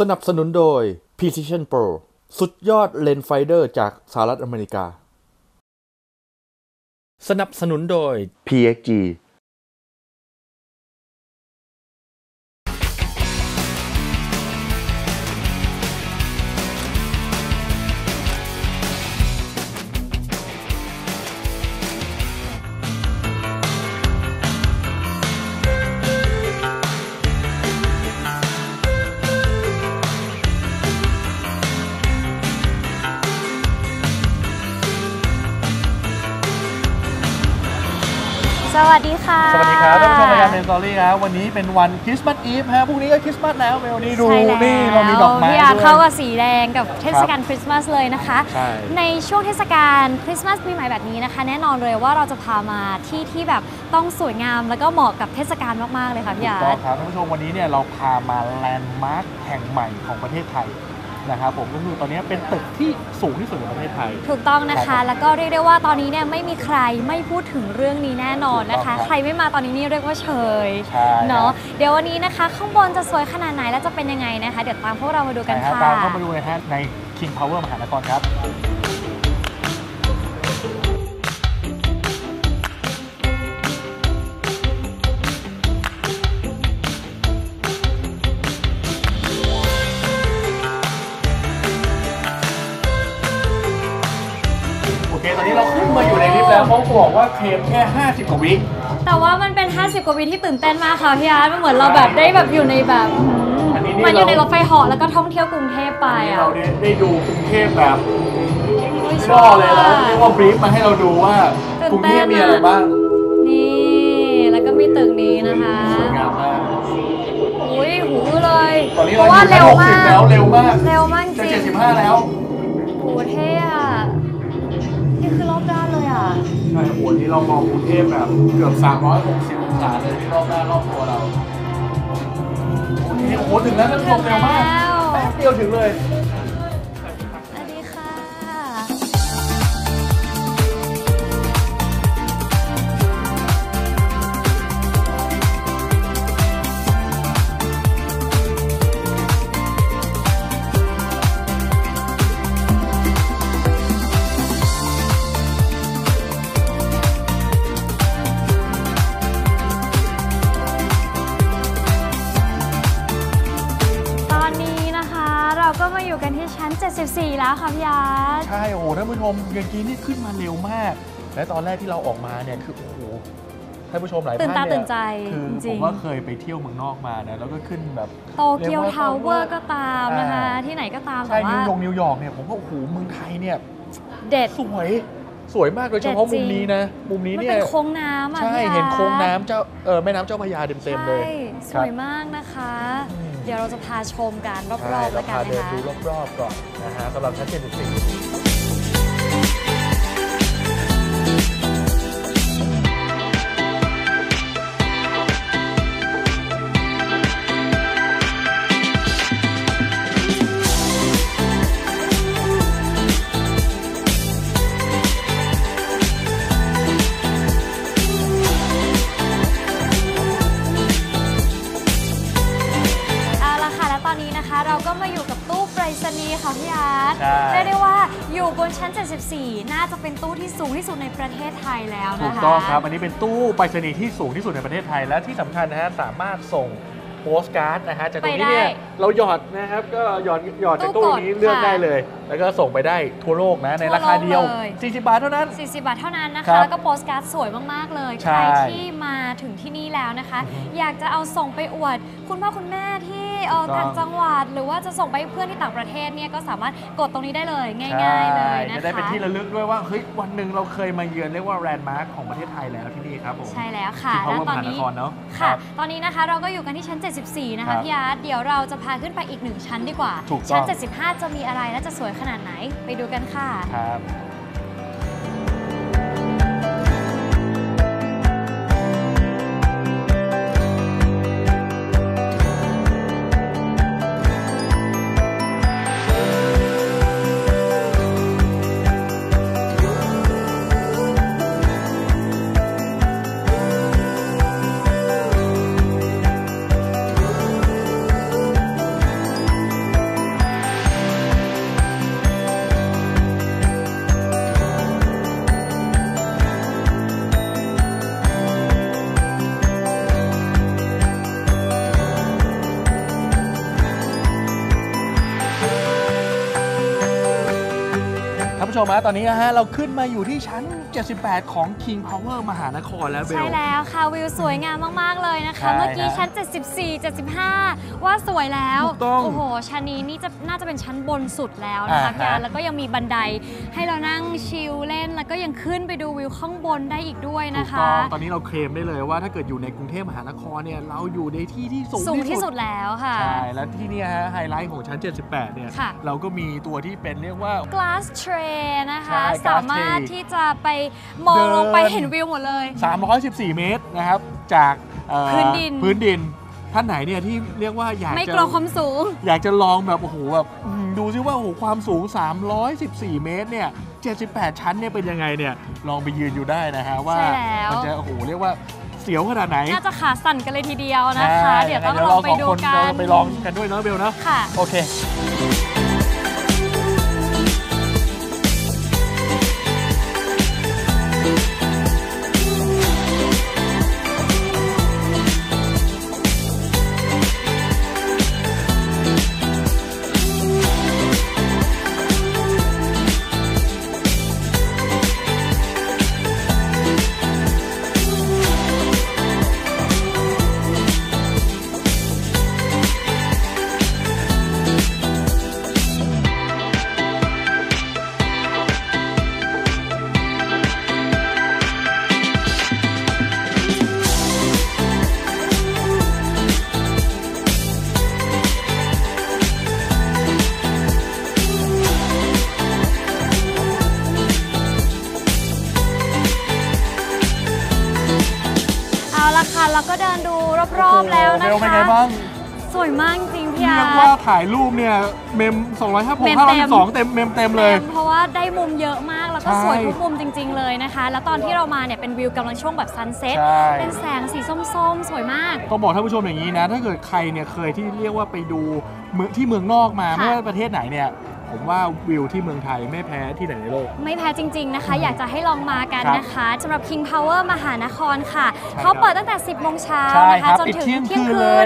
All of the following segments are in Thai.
สนับสนุนโดย Precision Pro สุดยอดเลนส์ไฟเดอร์จากสหรัฐอเมริกาสนับสนุนโดย PXG สวัสดีค่ะสวัสดีครับท่านผู้ชมรายการเมนสตอรี่นะวันนี้เป็นวันคริสต์มาสอีฟฮะพรุ่งนี้ก็คริสต์มาสแล้วเมลนี่ดูนี่เรามีดอกไม้ด้วยพี่อาร์เข้ากับสีแดงกับเทศกาลคริสต์มาสเลยนะคะในช่วงเทศกาลคริสต์มาสปีใหม่แบบนี้นะคะแน่นอนเลยว่าเราจะพามาที่แบบต้องสวยงามแล้วก็เหมาะกับเทศกาลมากๆเลยค่ะพี่อาร์ต้องครับท่านผู้ชมวันนี้เนี่ยเราพามาแลนด์มาร์คแห่งใหม่ของประเทศไทยนะครับผมก็คือตอนนี้เป็นตึกที่สูงที่สุดในประเทศไทยถูกต้องนะคะแล้วก็เรียกได้ว่าตอนนี้เนี่ยไม่มีใครไม่พูดถึงเรื่องนี้แน่นอนนะคะใครไม่มาตอนนี้นี่เรียกว่าเฉยเนาะเดี๋ยววันนี้นะคะข้างบนจะสวยขนาดไหนและจะเป็นยังไงนะคะเดี๋ยวตามพวกเรามาดูกันค่ะตามเข้ามาดูนะฮะใน King Power มหานครครับเขาบอกว่าเคลมแค่50กว่าวิแต่ว่ามันเป็น50กว่าวิที่ตื่นเต้นมากค่ะพี่อาร์ตมันเหมือนเราแบบได้แบบอยู่ในแบบมันอยู่ในรถไฟเหาะแล้วก็ท่องเที่ยวกรุงเทพไปอ่ะเราได้ดูกรุงเทพแบบย่อเลยแล้วเรียกว่าบรีฟมาให้เราดูว่ากรุงเทพมีอะไรบ้างนี่แล้วก็มีตึกนี้นะคะสวยงามมากอุ้ยหูเลยเพราะว่าเร็วมากเร็วมากจริง75แล้วโอ้เท่อะนี่คือรอบด้านเลยอ่ะใช่โอ้นี่เรามองกรุงเทพแบบเกือบ360องศาเลยที่รอบด้านรอบตัวเราโอ้นี่โอ้ถึงแล้วท่านผู้ชมเร็วมากแป๊บเดียวถึงเลยสวัสดีค่ะ74แล้วค่ะพี่อาร์ตใช่โอ้ท่านผู้ชมเมื่อกี้นี่ขึ้นมาเร็วมากและตอนแรกที่เราออกมาเนี่ยคือโอ้โหท่านผู้ชมหลายท่านเนี่ยคือผมว่าเคยไปเที่ยวเมืองนอกมานะแล้วก็ขึ้นแบบโตเกียวทาวเวอร์ก็ตามนะคะที่ไหนก็ตามแต่ว่านิวยอร์กเนี่ยผมว่าโอ้โหเมืองไทยเนี่ยเด็ดสวยมากโดยเฉพาะมุมนี้นะมุมนี้เนี่ยมันเป็นโค้งน้ำอ่ะใช่เห็นโค้งน้ำเจ้าแม่น้ำเจ้าพระยาเต็มๆเลยสวยมากนะคะเดี๋ยวเราจะพาชมกันรอบๆแล้วกันนะคะดูรอบๆก่อนนะฮะสำหรับชั้น74ค่ะพี่อาร์ตได้ว่าอยู่บนชั้น74น่าจะเป็นตู้ที่สูงที่สุดในประเทศไทยแล้วนะคะถูกต้องครับอันนี้เป็นตู้ไปรษณีย์ที่สูงที่สุดในประเทศไทยและที่สำคัญนะฮะสามารถส่งโปสการ์ดนะฮะจากตรงนี้เนี่ยเราหยอดนะครับก็หยอดจากตู้นี้เลือกได้เลยแล้วก็ส่งไปได้ทั่วโลกนะในราคาเดียว40 บาทเท่านั้น40 บาทเท่านั้นนะคะแล้วก็โปสการ์ดสวยมากๆเลยใครที่มาถึงที่นี่แล้วนะคะอยากจะเอาส่งไปอวดคุณพ่อคุณแม่ที่ต่างจังหวัดหรือว่าจะส่งไปเพื่อนที่ต่างประเทศเนี่ยก็สามารถกดตรงนี้ได้เลยง่ายๆเลยนะคะจะได้เป็นที่ระลึกด้วยว่าเฮ้ยวันหนึ่งเราเคยมาเยือนเรียกว่าแลนด์มาร์คของประเทศไทยแล้วที่นี่ครับผมใช่แล้วค่ะแล้วตอนนี้ค่ะตอนนี้นะคะเราก็อยู่กันที่ชั้น74นะคะพี่อาร์ตเดี๋ยวเราจะพาขึ้นไปอีก1ชั้นดีกว่าชั้น75จะมีอะไรและจะสวยขนาดไหนไปดูกันค่ะครับ ผู้ชมตอนนี้ฮะเราขึ้นมาอยู่ที่ชั้น78ของ King Power มหานครแล้วเบลใช่แล้วค่ะวิวสวยงามมากๆเลยนะคะเมื่อกี้ชั้น74 75ว่าสวยแล้วโอ้โหชั้นนี้นี่จะน่าจะเป็นชั้นบนสุดแล้วนะคะพี่อาร์ตแล้วก็ยังมีบันไดให้เรานั่งชิลเล่นแล้วก็ยังขึ้นไปดูวิวข้างบนได้อีกด้วยนะคะตอนนี้เราเคลมได้เลยว่าถ้าเกิดอยู่ในกรุงเทพมหานครเนี่ยเราอยู่ในที่ที่สูงที่สุดแล้วค่ะใช่แล้วที่นี่ฮะไฮไลท์ของชั้น78เนี่ยเราก็มีตัวที่เป็นเรียกว่า glass tray นะคะสามารถที่จะไปมองลงไปเห็นวิวหมดเลย314เมตรนะครับจากพื้นดินท่านไหนเนี่ยที่เรียกว่าอยากจะไม่กลัวความสูงอยากจะลองแบบโอ้โหแบบดูซิว่าโอ้โหความสูง314เมตรเนี่ย78ชั้นเนี่ยเป็นยังไงเนี่ยลองไปยืนอยู่ได้นะฮะว่ามันจะโอ้โหเรียกว่าเสียวขนาดไหนน่าจะขาสั่นกันเลยทีเดียวนะคะเดี๋ยวต้องลองไปดูกันไปลองกันด้วยเนาะเบลเนาะโอเคเราก็เดินดูรอบๆแล้วนะคะสวยมากจริงพี่อาร์ตว่าถ่ายรูปเนี่ยเมม256 512เต็มเลยเพราะว่าได้มุมเยอะมากแล้วก็สวยทุกมุมจริงๆเลยนะคะแล้วตอนที่เรามาเนี่ยเป็นวิวกำลังช่วงแบบซันเซ็ตเป็นแสงสีส้มๆสวยมากต้องบอกท่านผู้ชมอย่างนี้นะถ้าเกิดใครเนี่ยเคยที่เรียกว่าไปดูที่เมืองนอกมาไม่ว่าประเทศไหนเนี่ยผมว่าวิวที่เมืองไทยไม่แพ้ที่ไหนในโลกไม่แพ้จริงๆนะคะอยากจะให้ลองมากันนะคะสำหรับ King Power มหานครค่ะเขาเปิดตั้งแต่ 10 โมงเช้านะคะจนถึงเที่ยงคืน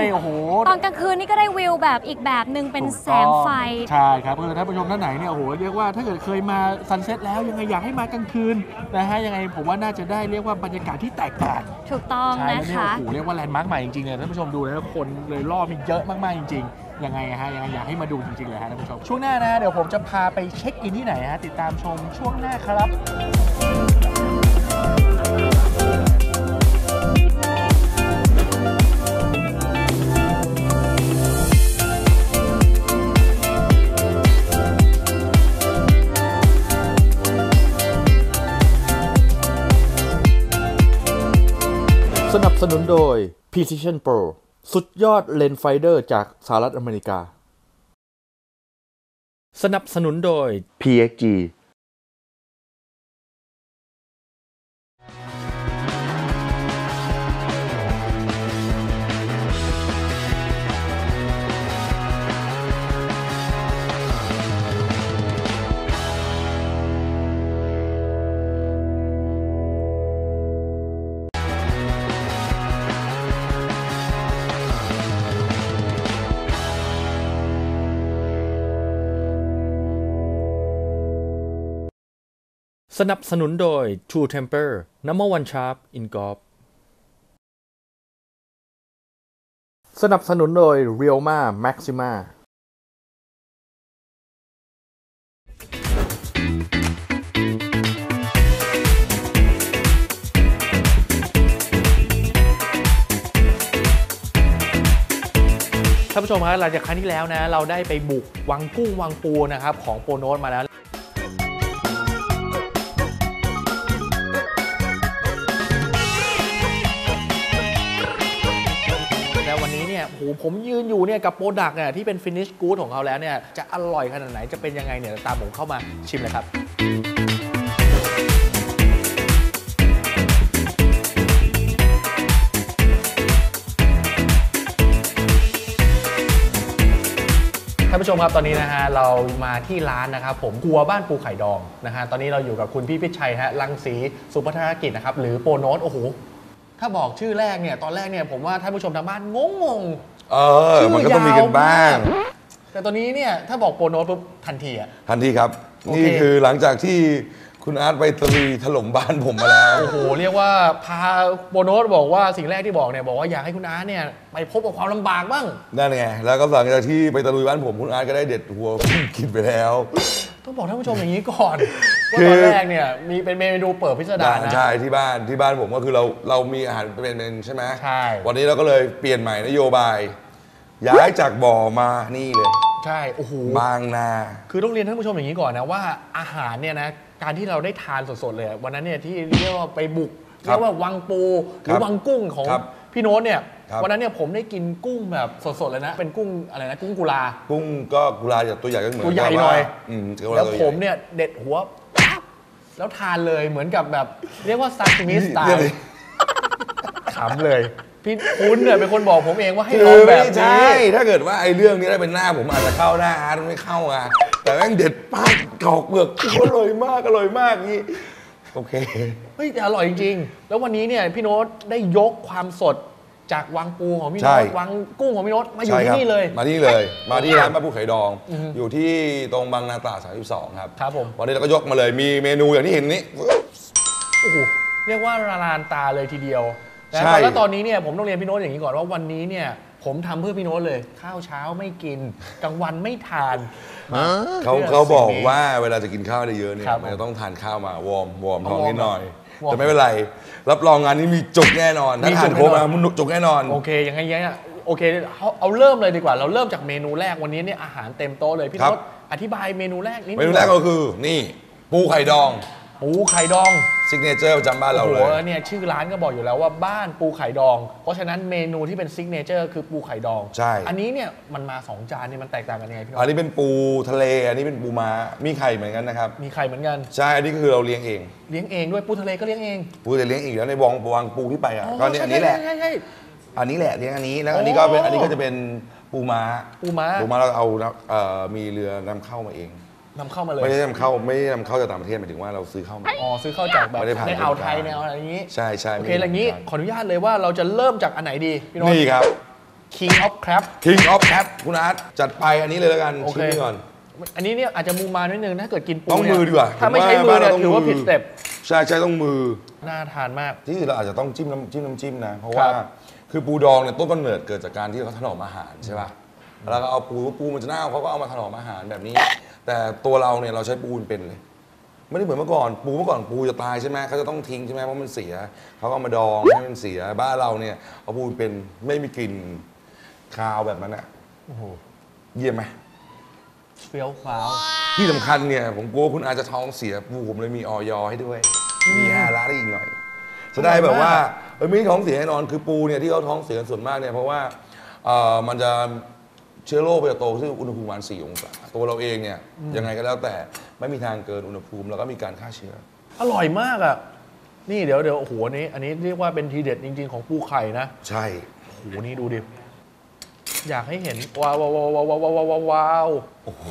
ตอนกลางคืนนี่ก็ได้วิวแบบอีกแบบหนึ่งเป็นแสงไฟใช่ครับก็เลยท่านผู้ชมท่านไหนเนี่ยโอ้โหเรียกว่าถ้าเกิดเคยมาซันเซ็ตแล้วยังไงอยากให้มากลางคืนนะฮะยังไงผมว่าน่าจะได้เรียกว่าบรรยากาศที่แตกต่างถูกต้องนะคะโอ้โหเรียกว่าแลนด์มาร์คใหม่จริงๆเลยท่านผู้ชมดูแล้วคนเลยล่อมีเยอะมากๆจริงๆยังไงฮะยังไงอยากให้มาดูจริงๆเลยฮะท่านผู้ชมช่วงหน้านะเดี๋ยวผมจะพาไปเช็คอินที่ไหนฮะติดตามชมช่วงหน้าครับสนับสนุนโดย Precision Proสุดยอดเลนส์ไฟเดอร์จากสหรัฐอเมริกาสนับสนุนโดย PXGสนับสนุนโดย True Temper Number One Sharp in Golf สนับสนุนโดย Realma Maximaท่านผู้ชมครับหลังจากครั้งที่แล้วนะเราได้ไปบุกวังกุ้งวังปูนะครับของโปรโน้ตมาแล้วผมยืนอยู่เนี่ยกับโปรดักต์เนี่ยที่เป็นฟินิชกู๊ดของเขาแล้วเนี่ยจะอร่อยขนาดไหนจะเป็นยังไงเนี่ยตามผมเข้ามาชิมเลยครับท่านผู้ชมครับตอนนี้นะฮะเรามาที่ร้านนะครับผมครัวบ้านปูไข่ดองนะฮะตอนนี้เราอยู่กับคุณพี่พิชัยฮะรังสีสุพัฒนกิจนะครับหรือโปรโน้ตโอ้โหถ้าบอกชื่อแรกเนี่ยตอนแรกเนี่ยผมว่าท่านผู้ชมทางบ้านงงมันก็ต้องมีกันบ้างแต่ตอนนี้เนี่ยถ้าบอกโปรโน้ตปุ๊บทันทีครับ นี่คือหลังจากที่คุณอาร์ตไปตรีถล่มบ้านผมมาแล้วโอ้โหเรียกว่าพาโบโนสบอกว่าสิ่งแรกที่บอกเนี่ยบอกว่าอยากให้คุณอาร์ตเนี่ยไปพบกับความลำบากบ้างนั่นไงแล้วก็หลังจากที่ไปตรีบ้านผมคุณอาร์ตก็ได้เด็ดหัวกินไปแล้วต้องบอกท่านผู้ชมอย่างนี้ก่อนตอนแรกเนี่ยมีเป็นเมนูเปิดพิสดารนะใช่ที่บ้านผมก็คือเรามีอาหารเป็นเมนูใช่ไหมใช่วันนี้เราก็เลยเปลี่ยนใหม่นโยบายย้ายจากบ่อมานี่เลยใช่โอ้โหบางนาคือต้องเรียนท่านผู้ชมอย่างนี้ก่อนนะว่าอาหารเนี่ยนะการที่เราได้ทานสดๆเลยวันนั้นเนี่ยที่เรียกว่าไปบุกเรียกว่าวังปูหรือวังกุ้งของพี่โน้ตเนี่ยวันนั้นเนี่ยผมได้กินกุ้งแบบสดๆเลยนะเป็นกุ้งอะไรนะกุ้งกุลากุ้งก็กุลาตัวใหญ่ก็เหมือนตัวใหญ่หน่อยแล้วผมเนี่ยเด็ดหัวแล้วทานเลยเหมือนกับแบบเรียกว่าซาซิมิสไตล์ขำเลยพี่คุณเนี่ยเป็นคนบอกผมเองว่าให้ลองแบบนี้ใช่ถ้าเกิดว่าไอ้เรื่องนี้ได้เป็นหน้าผมอาจจะเข้าหน้าอาร์ตไม่เข้าอ่ะแต่แม่งเด็ดป้ากกอกเปลือกอร่อยมากนี่โอเคเฮ้ยแต่อร่อยจริงๆแล้ววันนี้เนี่ยพี่โน้ตได้ยกความสดจากวังปูของพี่โน้ตวังกุ้งของพี่โน้ตมาอยู่ที่นี่เลยมาที่ร้านป้าปูไข่ดองอยู่ที่ตรงบางนาตราด32ครับครับผมวันนี้เราก็ยกมาเลยมีเมนูอย่างที่เห็นนี้โอ้โหเรียกว่าละลานตาเลยทีเดียวแล้วตอนนี้เนี่ยผมต้องเรียนพี่โน้ตอย่างนี้ก่อนว่าวันนี้เนี่ยผมทำเพื่อพี่โน้ตเลยข้าวเช้าไม่กินกลางวันไม่ทานเขาบอกว่าเวลาจะกินข้าวได้เยอะเนี่ยมันจะต้องทานข้าวมาวอร์มท้องนิดหน่อยแต่ไม่เป็นไรรับรองงานนี้มีจบแน่นอนถ้าทานโคมามันจบแน่นอนโอเคยังไงโอเคเอาเริ่มเลยดีกว่าเราเริ่มจากเมนูแรกวันนี้เนี่ยอาหารเต็มโต๊ะเลยพี่โน้ตอธิบายเมนูแรกนิดนึงเมนูแรกก็คือนี่ปูไข่ดองซิกเนเจอร์ประจำบ้านเราเลยโอ้โหเนี่ยชื่อร้านก็บอกอยู่แล้วว่าบ้านปูไข่ดองเพราะฉะนั้นเมนูที่เป็นซิกเนเจอร์คือปูไข่ดองใช่อันนี้เนี่ยมันมา2จานเนี่ยมันแตกต่างกันยังไงพี่อันนี้เป็นปูทะเลอันนี้เป็นปูม้ามีไข่เหมือนกันนะครับมีไข่เหมือนกันใช่อันนี้คือเราเลี้ยงเองด้วยปูทะเลก็เลี้ยงเองปูทะเลเลี้ยงอีกแล้วในวังปูที่ไปอ่ะก็เนี่ยอันนี้แหละเลี้ยงอันนี้แล้วอันนี้ก็จะเป็นปูม้าเราเอามีเรือนำเข้ามาเองไม่ได้นำเข้าจากต่างประเทศหมายถึงว่าเราซื้อเข้ามาอ๋อซื้อเข้าจากแบบในอ่าวไทยแนวอะไรอย่างนี้ใช่ใช่โอเคอย่างนี้ขออนุญาตเลยว่าเราจะเริ่มจากอันไหนดีพี่โน้ตนี่ครับ King of Crabคุณอาร์ตจัดไปอันนี้เลยแล้วกันชิ้นนี้ก่อนอันนี้เนี่ยอาจจะมูมานิดนึงถ้าเกิดกินปูต้องมือดีกว่าถ้าไม่ใช้มือเนี่ยถือว่าผิดสเต็ปใช่ใช่ต้องมือน่าทานมากที่เราอาจจะต้องจิ้มน้ำจิ้มนะเพราะว่าคือปูดองเนี่ยต้นกำเนิดเกิดจากการที่เขาถนอมอาหารใช่ป่ะแล้วก็เอาปูมันจะเน่าเขาก็เอามาถนอมอาหารแบบนี้แต่ตัวเราเนี่ยเราใช้ปูนเป็นเลยไม่ได้เหมือนเมื่อก่อนปูจะตายใช่ไหมเขาจะต้องทิ้งใช่ไหมเพราะมันเสียเขาก็เอามาดองให้มันเสียบ้านเราเนี่ยเอาปูนเป็นไม่มีกลิ่นคาวแบบนั้นอ่ะโอ้โหเยี่ยมไหมเฟี้ยวฟ้าวที่สำคัญเนี่ยผมกลัวคุณอาจจะท้องเสียปูผมเลยมีออยให้ด้วยมีร้านได้อีกหน่อยจะได้แบบว่าไม่ท้องเสียแน่นอนคือปูเนี่ยที่เขาท้องเสียส่วนมากเนี่ยเพราะว่ามันจะเชื้อโรคไปโตที่อุณหภูมิ4 องศาตัวเราเองเนี่ยยังไงก็แล้วแต่ไม่มีทางเกินอุณหภูมิแล้วก็มีการฆ่าเชื้ออร่อยมากอ่ะนี่เดี๋ยวโอ้โหอันนี้เรียกว่าเป็นทีเด็ดจริงๆของปูไข่นะใช่โอ้โหนี่ดูดิอยากให้เห็นว้าวโอ้โห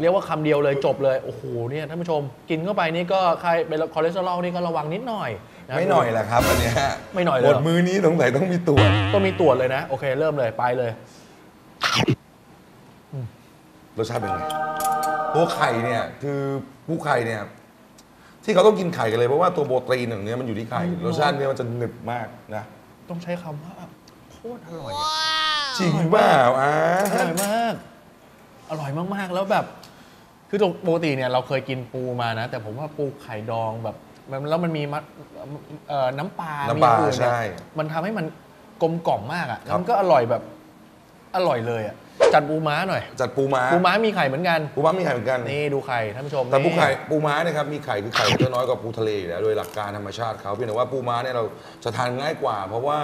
เรียกว่าคำเดียวเลยจบเลยโอ้โหเนี่ยท่านผู้ชมกินเข้าไปนี่ก็ใครเป็นคอเลสเตอรอลนี่ก็ระวังนิดหน่อยไม่หน่อยแหละครับอันเนี้ยไม่หน่อยเลยหมดมื้อนี้สงสัยต้องมีตรวจเลยนะโอเคเริ่มเลยไปเลยรสชาติเป็นไงตัวไข่เนี่ยคือปูไข่เนี่ยที่เขาต้องกินไข่กันเลยเพราะว่าตัวโปรตีนอย่างเนี้ยมันอยู่ที่ไข่รสชาติเนี่ยมันจะหนึบมากนะต้องใช้คำว่าโคตรอร่อยจริงเปล่าอร่อยมากแล้วแบบคือปกติเนี่ยเราเคยกินปูมานะแต่ผมว่าปูไข่ดองแบบแล้วมันมีน้ำปลาใช่มันทำให้มันกลมกล่อมมากอ่ะมันก็อร่อยแบบอร่อยเลยอ่ะจัดปูม้าหน่อยจัดปูม้ามีไข่เหมือนกันนี่ดูไข่ท่านผู้ชมแต่ปูม้าเนี่ยครับมีไข่คือไข่จะน้อยกว่าปูทะเลอยู่แล้วโดยหลักการธรรมชาติเขาเพียงแต่ว่าปูม้าเนี่ยเราจะทานง่ายกว่าเพราะว่า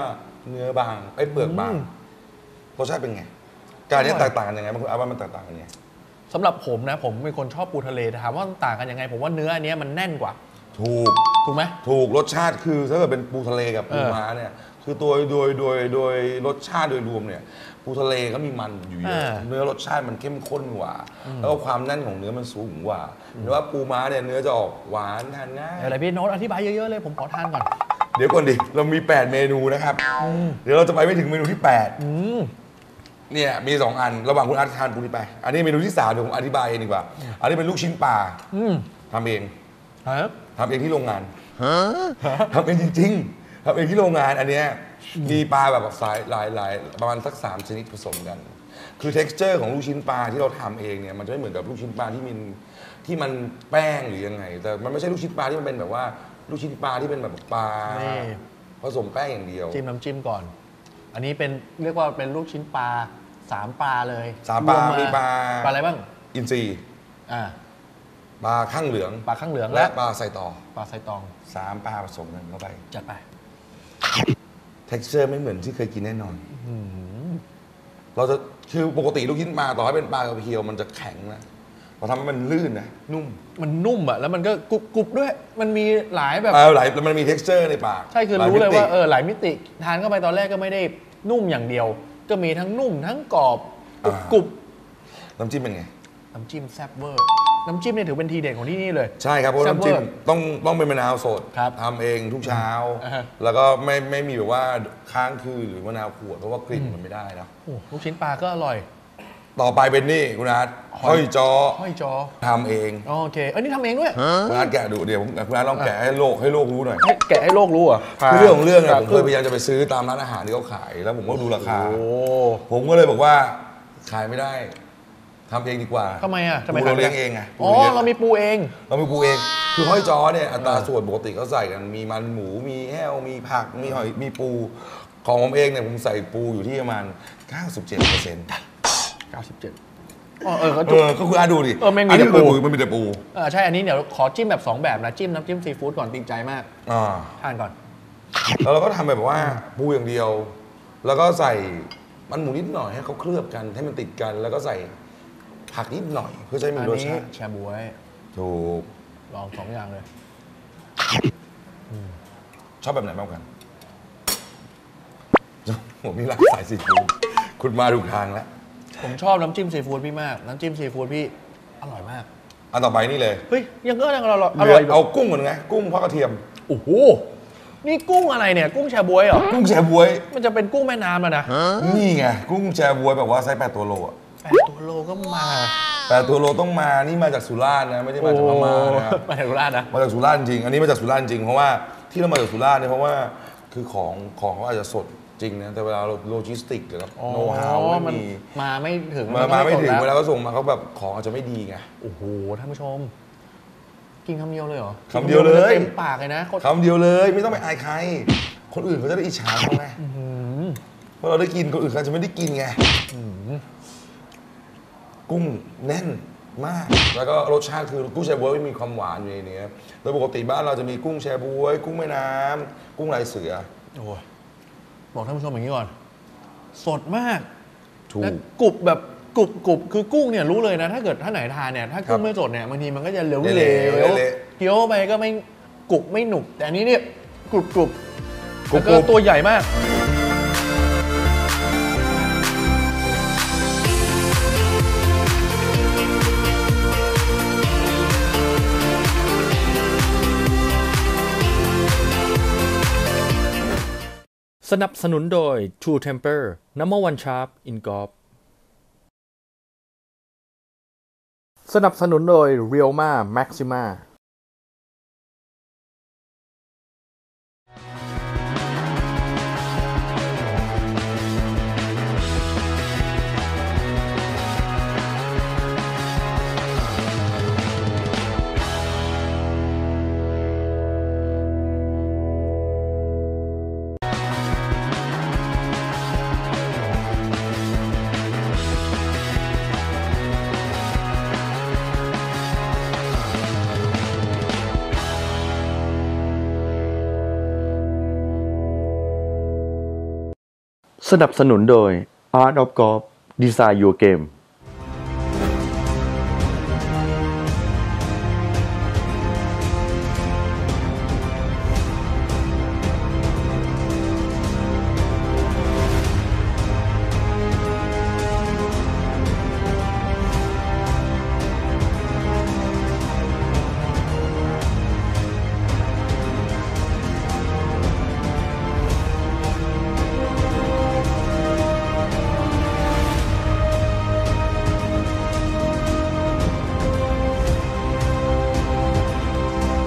เนื้อบางเปลือกบางรสชาติเป็นไงการนี้แตกต่างกันยังไงบางคนอาว่ามันแตกต่างกันยังไงสำหรับผมนะผมเป็นคนชอบปูทะเลถามว่าต่างกันยังไงผมว่าเนื้ออันนี้มันแน่นกว่าถูกไหมถูกรสชาติคือถ้าเกิดเป็นปูทะเลกับปูม้าเนี่ยคือตัวโดยรสชาติโดยรวมเนี่ยปูทะเลก็มีมันอยู่เยอะเนื้อรสชาติมันเข้มข้นกว่าแล้วก็ความแน่นของเนื้อมันสูงกว่าหรือว่าปูม้าเนี่ยเนื้อจะออกหวานทานง่ายอะไรพี่โน้ตอธิบายเยอะๆเลยผมขอทานก่อนเดี๋ยวก่อนดิเรามี8 เมนูนะครับเดี๋ยวเราจะไปไม่ถึงเมนูที่8 เนี่ยมี2อันระหว่างคุณอาร์ตทานปูนี้ไปอันนี้เมนูที่3เดี๋ยวผมอธิบายเองดีกว่าอันนี้เป็นลูกชิ้นปลาทำเองทำเองที่โรงงานทำเองจริงๆทำเองที่โรงงานอันนี้มีปลาแบบสายหลายๆประมาณสัก3ชนิดผสมกันคือ texture ของลูกชิ้นปลาที่เราทำเองเนี่ยมันจะไม่เหมือนกับลูกชิ้นปลาที่มันแป้งหรือยังไงแต่มันไม่ใช่ลูกชิ้นปลาที่มันเป็นแบบว่าลูกชิ้นปลาที่เป็นแบบปลาผสมแป้งอย่างเดียวจิ้มน้ำจิ้มก่อนอันนี้เป็นเรียกว่าเป็นลูกชิ้นปลา3ปลาเลย3ปลามีปลาอะไรบ้างอินทรีปลาข้างเหลืองและปลาไซตอง3ปลาผสมกันเข้าไปจัดไป texture ไม่เหมือนที่เคยกินแน่นอนเราจะคือปกติลูกชิ้นปลาต่อให้เป็นปลากระเพียวมันจะแข็งนะพอทำให้มันลื่นนะนุ่มมันนุ่มอ่ะแล้วมันก็กรุบกรุบด้วยมันมีหลายแบบหลายมันมี texture ในปากใช่คือรู้เลยว่าหลายมิติทานเข้าไปตอนแรกก็ไม่ได้นุ่มอย่างเดียวก็มีทั้งนุ่มทั้งกรอบกรุบน้ำจิ้มเป็นไงน้ำจิ้มแซ่บเวอร์น้ำจิ้มเนี่ยถือเป็นทีเด็ดของที่นี่เลยใช่ครับเพราะน้ำจิ้มต้องเป็นมะนาวสดทำเองทุกเช้าแล้วก็ไม่มีแบบว่าค้างคืนหรือมะนาวขวดเพราะว่ากลิ่นมันไม่ได้นะลูกชิ้นปลาก็อร่อยต่อไปเป็นนี่คุณอาร์ตห้อยจอทำเองโอเคอันนี้ทำเองด้วยคุณอาร์ตแกะดูเดี๋ยวคุณอาร์ตลองแกะให้โลกรู้หน่อยแกะให้โลกรู้อ่ะเรื่องของเรื่องเนี่ยผมเคยพยายามจะไปซื้อตามร้านอาหารที่เขาขายแล้วผมก็ดูราคาผมก็เลยบอกว่าขายไม่ได้ทำเองดีกว่าทำไมอ่ะเราเลี้ยงเองไงเรามีปูเองคือห้อยจอเนี่ยอัตราส่วนปกติเขาใส่กันมีมันหมูมีแห้วมีผักมีหอยมีปูของผมเองเนี่ยผมใส่ปูอยู่ที่ประมาณ 97% 97ก็คืออาดูดิอันนี้คือปูมันมีแต่ปูใช่อันนี้เดี๋ยวขอจิ้มแบบ2แบบนะจิ้มน้ำจิ้มซีฟู้ดก่อนติดใจมากทานก่อนแล้วเราก็ทำแบบว่าปูอย่างเดียวแล้วก็ใส่มันหมูนิดหน่อยให้เขาเคลือบกันให้มันติดกันแล้วก็ใส่ผักนิดหน่อยเพื่อใช้มีรสชาติแชบ๊วยถูกลอง2อย่างเลยชอบแบบไหนมากกันผมมีหลากหลายซีฟู้ดคุณมาถูกทางแล้วผมชอบน้ำจิ้มซีฟู้ดพี่มากน้ำจิ้มซีฟู้ดพี่อร่อยมากอันต่อไปนี่เลยเฮ้ยยังก็ยังอร่อยเอากุ้งก่อนไงกุ้งทอดกระเทียมโอ้โหนี่กุ้งอะไรเนี่ยกุ้งแชบ๊วยเหรอกุ้งแชบ๊วยมันจะเป็นกุ้งแม่น้ำแล้วนะนี่ไงกุ้งแชบ๊วยแบบว่าไซส์8ตัวโลอะ8 ตัวโลก็มา8 ตัวโลต้องมานี่มาจากสุราษฎร์นะไม่ได้มาจากพม่านะครับมาจากสุราษฎร์นะมาจากสุราษฎร์จริงอันนี้มาจากสุราษฎร์จริงเพราะว่าที่เรามาจากสุราษฎร์เนี่ยเพราะว่าคือของเขาอาจจะสดจริงนะแต่เวลาโลจิสติกกับโน้ตฮาวไม่มีมาไม่ถึงเวลาก็ส่งมาเขาแบบของอาจจะไม่ดีไงโอ้โหท่านผู้ชมกินคำเดียวเลยเหรอคำเดียวเลยเต็มปากเลยนะคำเดียวเลยไม่ต้องไปอายใครคนอื่นเขาจะได้อิจฉาเขาไงเพราะเราได้กินคนอื่นเขาจะไม่ได้กินไงกุ้งแน่นมากแล้วก็รสชาติคือกุ้งแชบ๊วยมีความหวานอยู่ในนี้โดยปกติบ้านเราจะมีกุ้งแชบ๊วยกุ้งแม่น้ำกุ้งลายเสือโอ้ยบอกท่านผู้ชมอย่างนี้ก่อนสดมากและกรุบแบบกรุบคือกุ้งเนี่ยรู้เลยนะถ้าเกิดท่านไหนทานเนี่ยถ้ากุ้งไม่สดเนี่ยบางทีมันก็จะเหลวๆเคี้ยวไปก็ไม่กรุบไม่หนุบแต่อันนี้เนี่ยกรุบแล้วก็ตัวใหญ่มากสนับสนุนโดย True Temper Number One Sharp in Golf สนับสนุนโดย Realma Maxima สนับสนุนโดย Art of Golf Design Your Game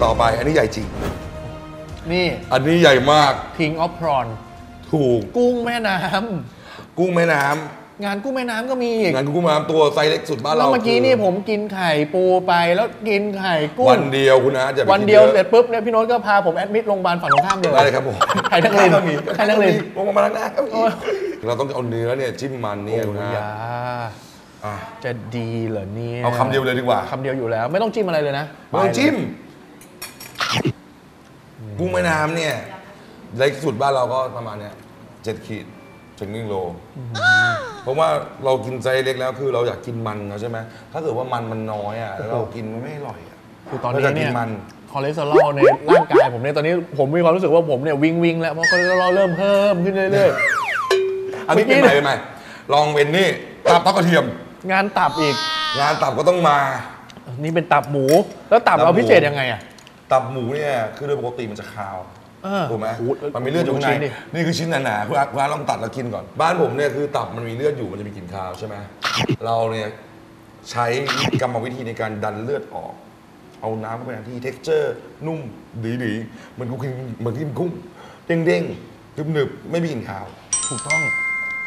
ต่อไปอันนี้ใหญ่จริงนี่อันนี้ใหญ่มาก King of Prawn ถูกกุ้งแม่น้ำกุ้งแม่น้ำงานกุ้งแม่น้ำก็มีอีกงานกุ้งแม่น้ำตัวไซส์เล็กสุดบ้านเราเมื่อกี้นี่ผมกินไข่ปูไปแล้วกินไข่กุ้งวันเดียวคุณนะจะวันเดียวเสร็จปุ๊บเนี่ยพี่โน้ตก็พาผมแอดมิดโรงพยาบาลฝั่งตรงข้ามเลยได้เลยครับผมไข่นักเรียนก็มีไข่นักเรียนลงมาแล้วนะเราต้องเอาเนื้อเนี่ยจิ้มมันเนี่ยนะจะดีเหรอเนี่ยเอาคำเดียวเลยดีกว่าคำเดียวอยู่แล้วไม่ต้องจิ้มอะไรเลยนะไม่ต้องจิ้มกุ้งแม่น้ำเนี่ยเล็กสุดบ้านเราก็ประมาณเนี้ย7 ขีดถึง1 โลเพราะว่าเรากินไซส์เล็กแล้วคือเราอยากกินมันนะใช่ไหมถ้าเกิดว่ามันน้อยอ่ะเรากินไม่อร่อยอ่ะคือตอนนี้เนี่ยคอเลสเตอรอลในร่างกายผมเนี่ยตอนนี้ผมมีความรู้สึกว่าผมเนี่ยวิ่งแล้วเพราะคอเลสเตอรอลเริ่มเพิ่มขึ้นเรื่อยๆอันนี้เป็นไหมลองเว้นนี่ตับกระเทียมงานตับอีกงานตับก็ต้องมานี่เป็นตับหมูแล้วตับเราพิเศษยังไงอ่ะตับหมูเนี่ยคือโดยปกติมันจะคาวถูกไหมมันมีเลือดอยู่ข้างในนี่คือชิ้นหนาๆคุณอาลองตัดแล้วกินก่อนบ้านผมเนี่ยคือตับมันมีเลือดอยู่มันจะมีกลิ่นคาวใช่ไหมเราเนี่ยใช้กรรมวิธีในการดันเลือดออกเอาน้ำเข้าไปที่ texture นุ่มดีๆมันกินกุ้งเด้งๆหนึบๆไม่มีกลิ่นคาวถูกต้อง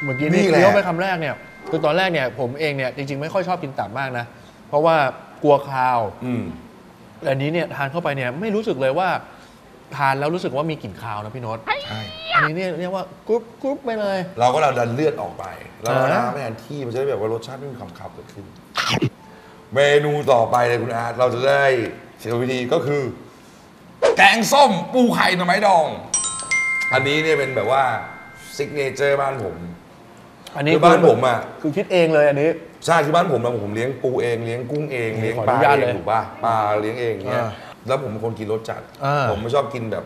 เมื่อกี้นี่เลี้ยวไปคำแรกเนี่ยคือตอนแรกเนี่ยผมเองเนี่ยจริงๆไม่ค่อยชอบกินตับมากนะเพราะว่ากลัวคาวแต่อันนี้เนี่ยทานเข้าไปเนี่ยไม่รู้สึกเลยว่าทานแล้วรู้สึกว่ามีกลิ่นคาวนะพี่โน้ตใช่อันนี้เนี่ยเรียกว่ากรุ๊ปไปเลยเราก็ดันเลือดออกไปแล้วนะไม่ทันที่มันจะได้แบบว่ารสชาติไม่มีความคาวเกิดขึ้นเมนูต่อไปเลยคุณอาร์ตเราจะได้เสนอวิธีก็คือแกงส้มปูไข่หน่อไม้ดองอันนี้เนี่ยเป็นแบบว่าซิกเนเจอร์บ้านผมอันนี้บ้านผมอ่ะคือคิดเองเลยอันนี้ใช่ที่บ้านผมผมเลี้ยงปูเองเลี้ยงกุ้งเองเลี้ยงปลาเองถูกป่ะปลาเลี้ยงเองเนี่ยแล้วผมเป็นคนกินรสจัดผมไม่ชอบกินแบบ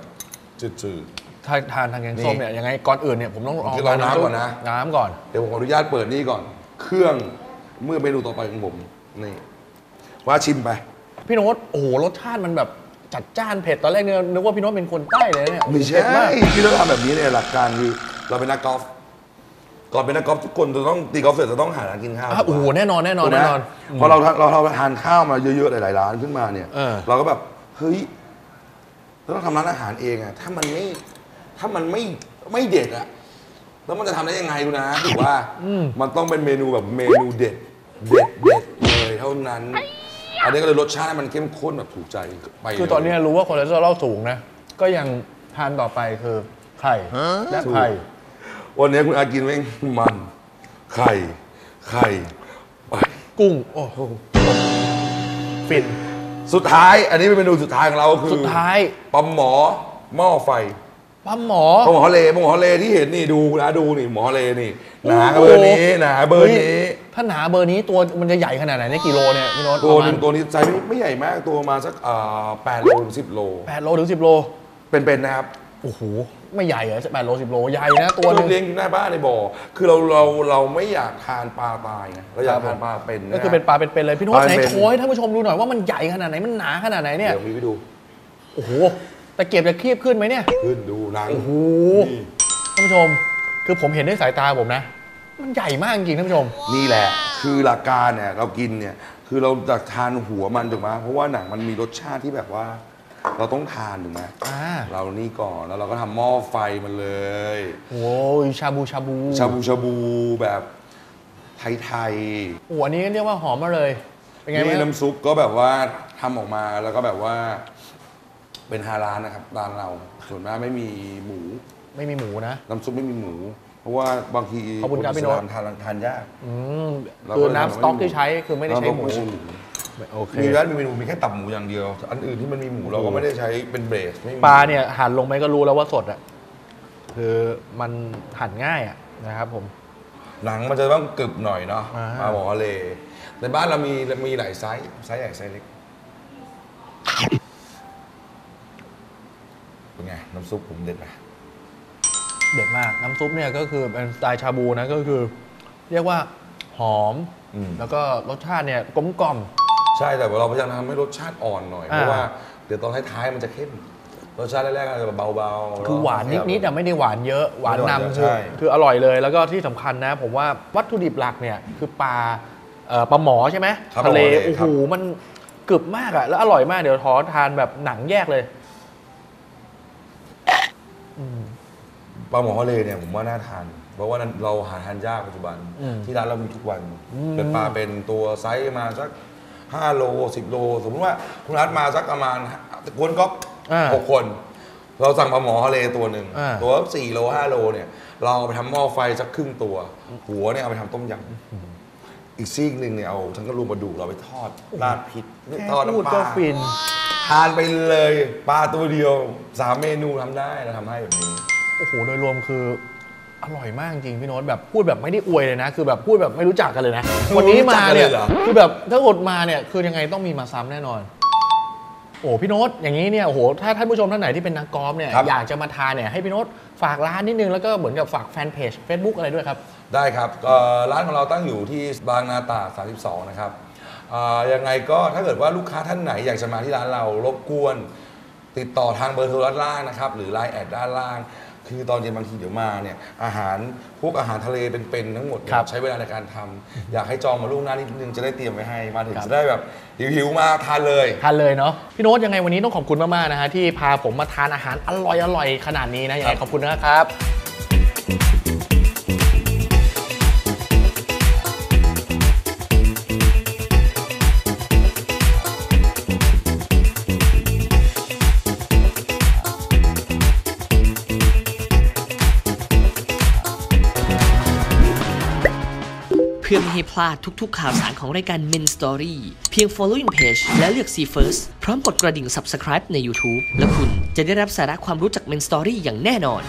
จืดๆถ้าทานทางแกงส้มเนี่ยยังไงก่อนอื่นเนี่ยผมต้องรอน้ำก่อนนะน้ำก่อนเดี๋ยวผมขออนุญาตเปิดนี่ก่อนเครื่องเมื่อเมนูต่อไปของผมนี่ว่าชิมไปพี่โน้ตโอ้โหรสชาติมันแบบจัดจ้านเผ็ดตอนแรกเนี่ยนึกว่าพี่โน้ตเป็นคนใต้เลยเนี่ยไม่ใช่ที่เราทำแบบนี้เนี่ยหลักการคือเราเป็นนักกอล์ฟก่อนเป็นนักกอล์ฟทุกคนจะต้องตีกอล์ฟเสร็จจะต้องหาร้านกินข้าวโอ้โหแน่นอนพอเราทานข้าวมาเยอะๆหลายๆร้านขึ้นมาเนี่ยเราก็แบบเฮ้ยเราต้องทำร้านอาหารเองอะถ้ามันไม่เด็ดอะแล้วมันจะทำได้ยังไงดูนะถือว่ามันต้องเป็นเมนูแบบเมนูเด็ดเลยเท่านั้นอันนี้ก็เลยรสชาติมันเข้มข้นแบบถูกใจไปคือตอนนี้รู้ว่าคอเลสเตอรอลสูงนะก็ยังทานต่อไปคือไข่และไข่วันนี้คุณอากินแม่งมันไข่ไปกุ้งโอ้โหฟินสุดท้ายอันนี้เป็นเมนูสุดท้ายของเราคือสุดท้ายปลาหมอหม้อไฟปลาหมอทะเลที่เห็นนี่ดูนะดูนี่หมอทะเลนี่หนาเบอร์นี้ถ้าหนาเบอร์นี้ตัวมันจะใหญ่ขนาดไหนเนี่ยกิโลเนี่ยพี่โน้ตตัวนี้ไซส์ไม่ใหญ่มากตัวมาสัก8 โลถึง 10 โล8 โลถึง 10 โลเป็นนะครับโอ้โหไม่ใหญ่เหรอ8 โล 10 โลใหญ่นะตัวนึงเลี้ยงหน้าบ้านในบ่อคือเราไม่อยากทานปลาตายนะเราอยากทานปลาเป็นก็คือเป็นปลาเป็นเลยพี่โน้ตไหนโชยท่านผู้ชมดูหน่อยว่ามันใหญ่ขนาดไหนมันหนาขนาดไหนเนี่ยเดี๋ยวมีไปดูโอ้โหตะเกียบจะคีบขึ้นไหมเนี่ยขึ้นดูหนังโอ้โหท่านผู้ชมคือผมเห็นด้วยสายตาผมนะมันใหญ่มากจริงท่านผู้ชมนี่แหละคือหลักการเนี่ยเรากินเนี่ยคือเราจะทานหัวมันถูกไหมเพราะว่าหนังมันมีรสชาติที่แบบว่าเราต้องทานถูกไหมเรานี่ก่อนแล้วเราก็ทำหม้อไฟมันเลยโอ้ยชาบูแบบไทยโอ้อันนี้เรียกว่าหอมมาเลยเป็นไงนี่น้ำซุปก็แบบว่าทำออกมาแล้วก็แบบว่าเป็นฮาลาลนะครับร้านเราส่วนมากไม่มีหมูนะน้ำซุปไม่มีหมูเพราะว่าบางทีคนอิสลามทานยากคือน้ำสต๊อกที่ใช้คือไม่ได้ใช้หมูมีร้านเมนูมีแค่ตับหมูอย่างเดียวอันอื่นที่มันมีหมูเราก็ไม่ได้ใช้เป็นเบสไม่มีปลาเนี่ยหั่นลงไปก็รู้แล้วว่าสดอ่ะคือมันหั่นง่ายอ่ะนะครับผมหนังมันจะต้องกรึบหน่อยเนาะปลาหมอทะเลในบ้านเรามีหลายไซส์ใหญ่ไซส์เล็กเป็นไงน้ำซุปผมเด็ดไหมเด็ดมากน้ำซุปเนี่ยก็คือเป็นสไตล์ชาบูนะก็คือเรียกว่าหอมแล้วก็รสชาติเนี่ยกลมกล่อมใช่แต่เราพยายามทำให้รสชาติอ่อนหน่อยเพราะว่าเดี๋ยวตอนท้ายๆมันจะเข้มรสชาติแรกๆจะเบาๆคือหวานนิดๆแต่ไม่ได้หวานเยอะหวานนำคืออร่อยเลยแล้วก็ที่สำคัญนะผมว่าวัตถุดิบหลักเนี่ยคือปลาหมอใช่ไหมทะเลโอ้โหมัน กรึบมากอะแล้วอร่อยมากเดี๋ยวขอทานแบบหนังแยกเลยปลาหมอทะเลเนี่ยผมว่าน่าทานเพราะว่าเราหาทานยากปัจจุบันที่ร้านเรามีทุกวันเป็นปลาเป็นตัวไซส์มาสัก5โล10โลสมมติว่าคุณรัฐมาสักประมาณกวนก๊อก6คนเราสั่งปลาหมอทะเลตัวหนึ่งตัว4โล5โลเนี่ยเราไปทำหม้อไฟสักครึ่งตัวหัวเนี่ยเอาไปทำต้มยำอีกซีกหนึ่งเนี่ยเอาฉันก็รวมมาดูเราไปทอดราดพริกทอดน้ำปลาทานไปเลยปลาตัวเดียว3เมนูทำได้เราทำให้แบบนี้โอ้โหโดยรวมคืออร่อยมากจริงพี่โน้ตแบบพูดแบบไม่ได้อวยเลยนะคือแบบพูดแบบไม่รู้จักกันเลยนะวันนี้มาเนี่ยคือแบบถ้าอดมาเนี่ยคือยังไงต้องมีมาซ้ำแน่นอนโอ้พี่โน้ตอย่างนี้เนี่ยโอ้โหถ้าท่านผู้ชมท่านไหนที่เป็นนักกอล์ฟเนี่ยอยากจะมาทานเนี่ยให้พี่โน้ตฝากร้านนิดนึงแล้วก็เหมือนกับฝากแฟนเพจ Facebook อะไรด้วยครับได้ครับร้านของเราตั้งอยู่ที่บางนาตราด 32นะครับยังไงก็ถ้าเกิดว่าลูกค้าท่านไหนอยากจะมาที่ร้านเรารบกวนติดต่อทางเบอร์โทรด้านล่างนะครับหรือ Line แอดด้านล่างคือตอนเย็นบางทีเดี๋ยวมาเนี่ยอาหารพวกอาหารทะเลเป็นๆทั้งหมดใช้เวลาในการทำอยากให้จองมาล่วงหน้านิดนึงจะได้เตรียมไว้ให้มาถึงจะได้แบบหิวๆมาทานเลยเนาะพี่โน้ตยังไงวันนี้ต้องขอบคุณมากๆนะฮะที่พาผมมาทานอาหารอร่อยๆขนาดนี้นะยังไงขอบคุณนะครับเพื่อไม่ให้พลาดทุกๆข่าวสารของรายการ Men Story เพียง following page และเลือก See First พร้อมกดกระดิ่ง subscribe ใน YouTube และคุณจะได้รับสาระความรู้จาก Men Story อย่างแน่นอน